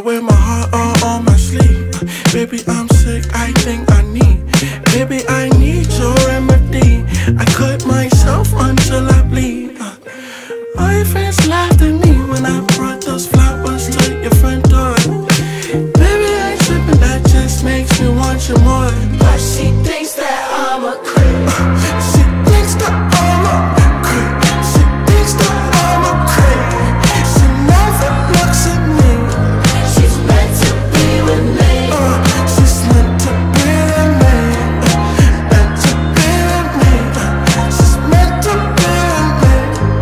I wear my heart all on my sleeve. Baby, I'm sick, I think I need. Baby, I need your remedy. I cut myself until I bleed. My friends laughed at me when I brought those flowers to your front door. Baby, I ain't tripping, that just makes me want you more. But she thinks that I'm a creep. She thinks that I'm a creep. She thinks that I'm a creep. She never looks at me. She's meant to be with me. She's meant to be with me. Meant to be with me. She's meant to be with me.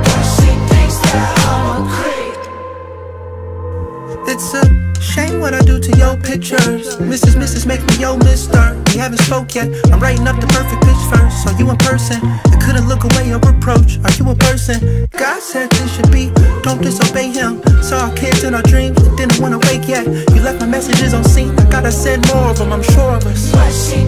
But she thinks that I'm a creep. It's a shame what I do to your pictures. Mrs. make me your mister. We haven't spoke yet, I'm writing up the perfect pitch first. Are you in person? I couldn't look away or approach. Are you in person? God said this should be, don't disobey him. Saw our kids in our dreams, didn't want to wake yet. You left my messages on scene, I gotta send more of them, I'm sure of us.